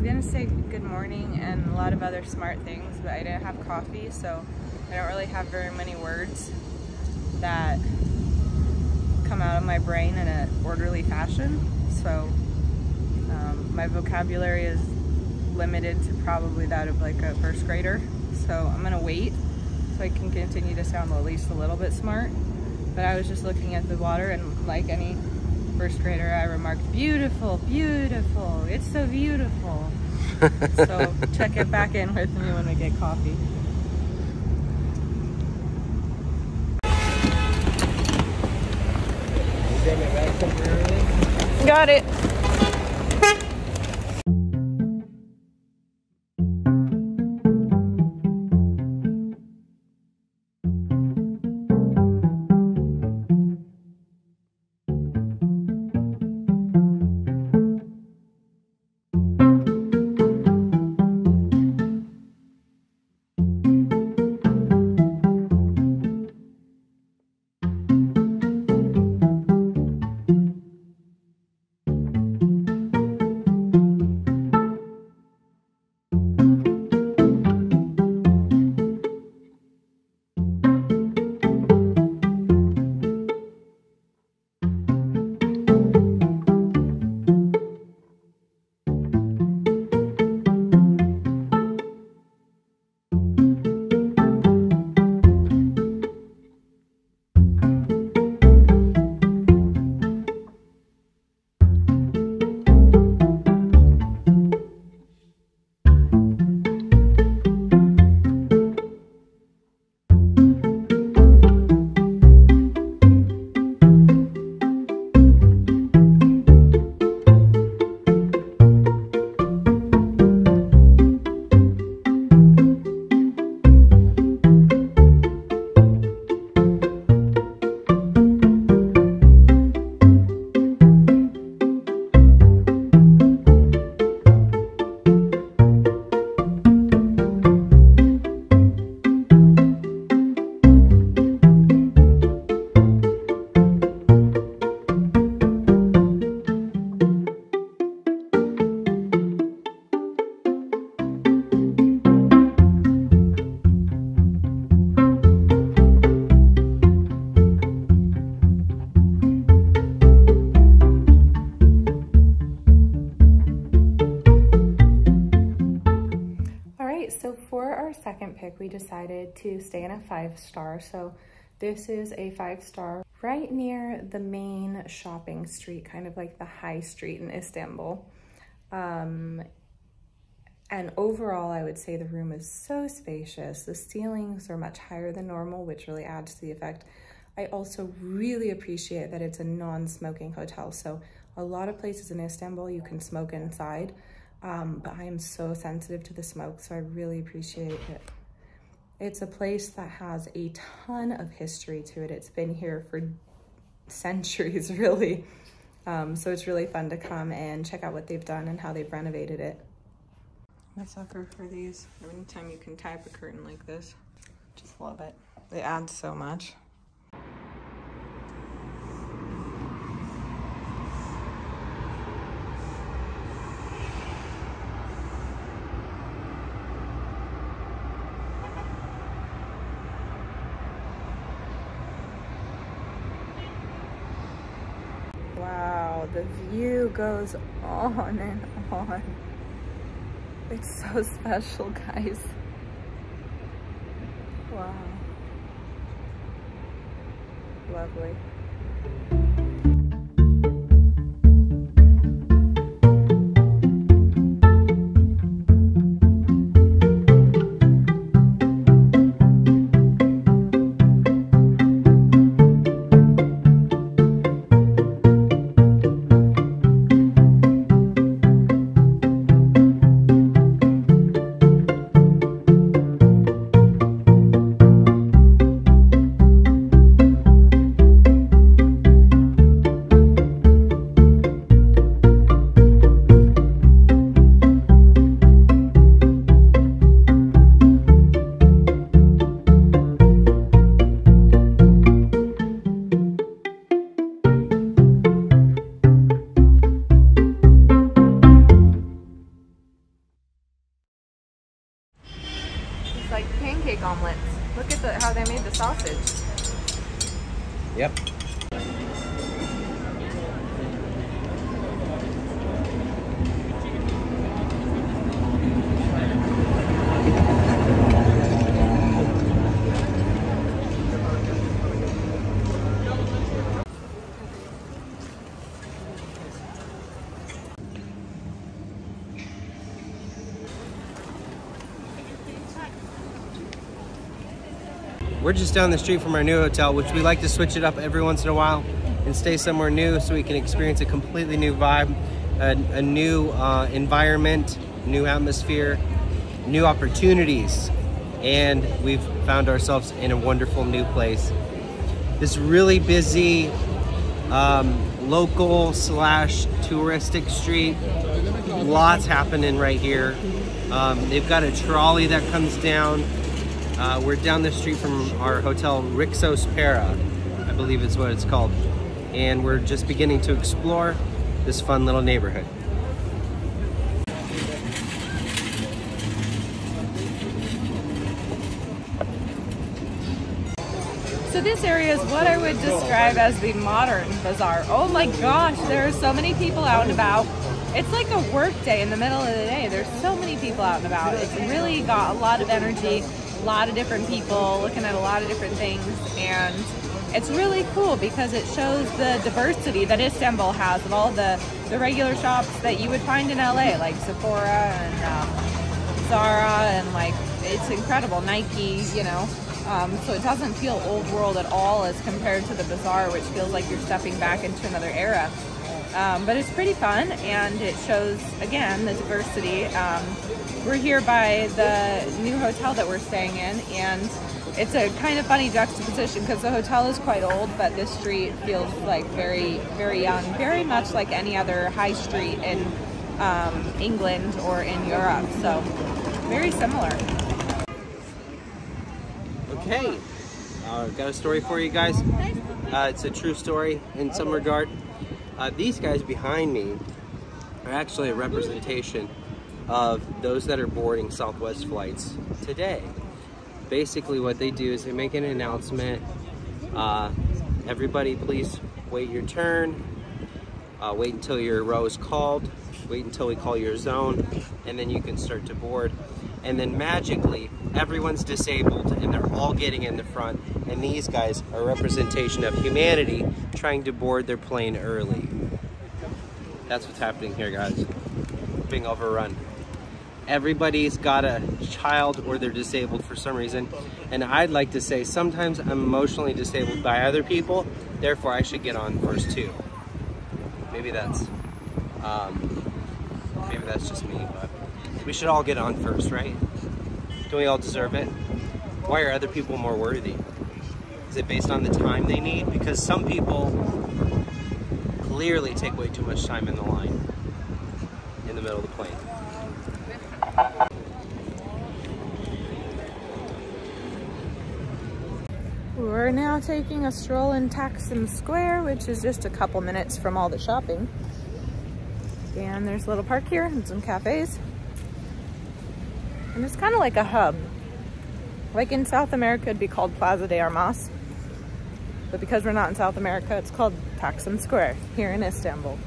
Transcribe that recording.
was gonna say good morning and a lot of other smart things, but I didn't have coffee, so I don't really have very many words that come out of my brain in an orderly fashion. So my vocabulary is limited to probably that of like a first grader. So I'm gonna wait so I can continue to sound at least a little bit smart. But I was just looking at the water, and like any first grader, I remarked, beautiful, beautiful, it's so beautiful. So check it back in with me when we get coffee. Got it. Second pick, we decided to stay in a 5-star. So this is a 5-star right near the main shopping street, kind of like the high street in Istanbul. And overall, I would say the room is so spacious. The ceilings are much higher than normal, which really adds to the effect. I also really appreciate that it's a non-smoking hotel. So a lot of places in Istanbul, you can smoke inside. But I am so sensitive to the smoke, so I really appreciate it. It's a place that has a ton of history to it. It's been here for centuries, really. So it's really fun to come and check out what they've done and how they've renovated it. I'm a sucker for these. Anytime you can tie up a curtain like this, just love it. It adds so much. The view goes on and on. It's so special, guys. Wow. Lovely. pancake omelets. Look at how they made the sausage. Yep. We're just down the street from our new hotel, which we like to switch it up every once in a while and stay somewhere new so we can experience a completely new vibe, a new environment, new atmosphere, new opportunities. And we've found ourselves in a wonderful new place. This really busy local / touristic street. Lots happening right here. They've got a trolley that comes down. We're down the street from our hotel, Rixos Pera, I believe is what it's called. And we're just beginning to explore this fun little neighborhood. So this area is what I would describe as the modern bazaar. Oh my gosh, there are so many people out and about. It's like a work day in the middle of the day. There's so many people out and about. It's really got a lot of energy. A lot of different people looking at a lot of different things, and it's really cool because it shows the diversity that Istanbul has of all the regular shops that you would find in LA, like Sephora and Zara, and like it's incredible, Nike, you know. So it doesn't feel old world at all as compared to the bazaar, which feels like you're stepping back into another era. But it's pretty fun, and it shows, again, the diversity. We're here by the new hotel that we're staying in, and it's a kind of funny juxtaposition because the hotel is quite old, but this street feels like very, very young, very much like any other high street in England or in Europe, so very similar. Okay, I've got a story for you guys. It's a true story in some regard. These guys behind me are actually a representation of those that are boarding Southwest flights today. Basically what they do is they make an announcement, everybody please wait your turn, wait until your row is called, wait until we call your zone, and then you can start to board. And then magically, everyone's disabled and they're all getting in the front, and these guys are a representation of humanity trying to board their plane early. That's what's happening here, guys. Being overrun. Everybody's got a child or they're disabled for some reason, and I'd like to say sometimes I'm emotionally disabled by other people, therefore I should get on first too. Maybe that's just me, but we should all get on first, right? Do we all deserve it? Why are other people more worthy? Is it based on the time they need? Because some people clearly take way too much time in the line, in the middle of the plane. We're now taking a stroll in Taksim Square, which is just a couple minutes from all the shopping. And there's a little park here and some cafes. And it's kind of like a hub. Like in South America, it'd be called Plaza de Armas. But because we're not in South America, it's called Taksim Square here in Istanbul.